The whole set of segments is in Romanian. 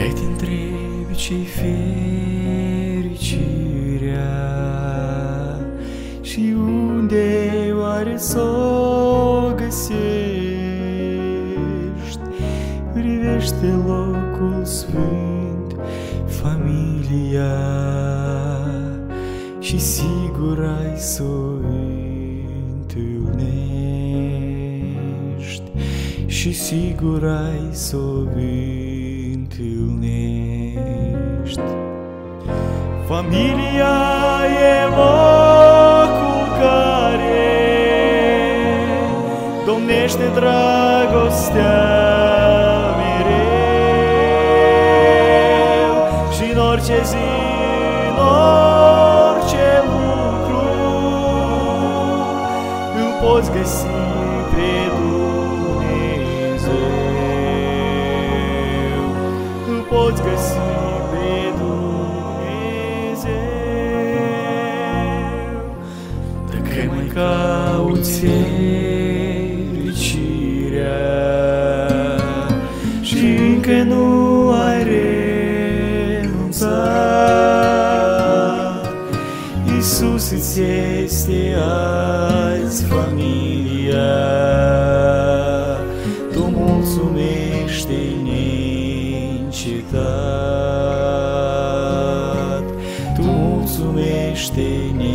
Как день трепечий fericirea și unde oare s-o găsești? Privește locul sfânt, familia, și sigur ai s-o întâlnești, și sigur ai s-o întâlnești. Familia e locul care domnește dragostea mereu, și în orice zi, în orice lucru, îl poți găsi pe Dumnezeu, îl poți găsi pe Dumnezeu. Dacă mai cauți fericirea și încă nu ai renunțat, Iisus îți este azi familia, tu mulțumește-i neîncetat, tu mulțumește-i neîncetat.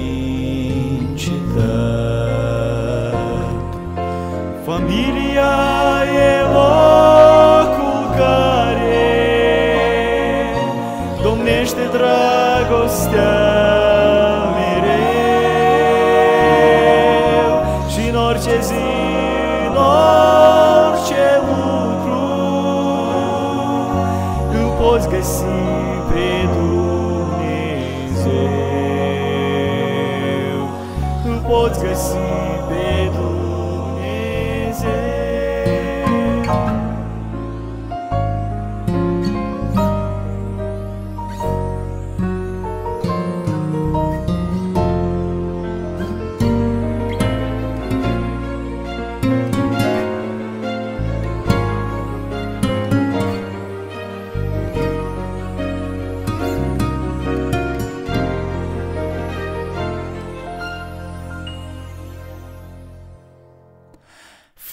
Familia e locul care domnește dragostea mereu, și în orice zi, în orice lucru, îl poți găsi pe Dumnezeu, îl poți găsi pe Dumnezeu.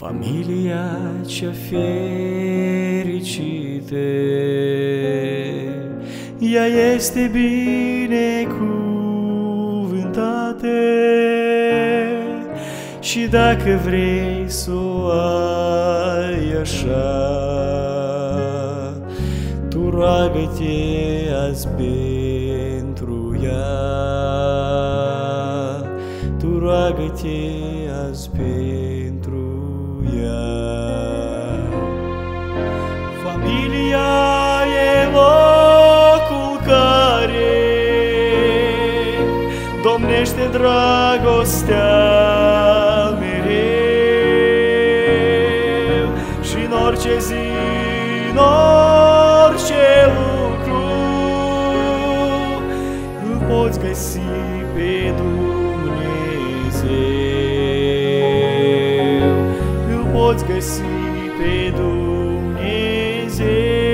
Familia cea fericită, ea este binecuvântată, și dacă vrei să o ai așa, tu roagă-te azi pentru ea, tu roagă-te azi pentru ea. Familia e locul care domnește dragostea mereu, și în orice zi, în orice lucru, îl poți găsi pe Dumnezeu, îl poți găsi pe Dumnezeu.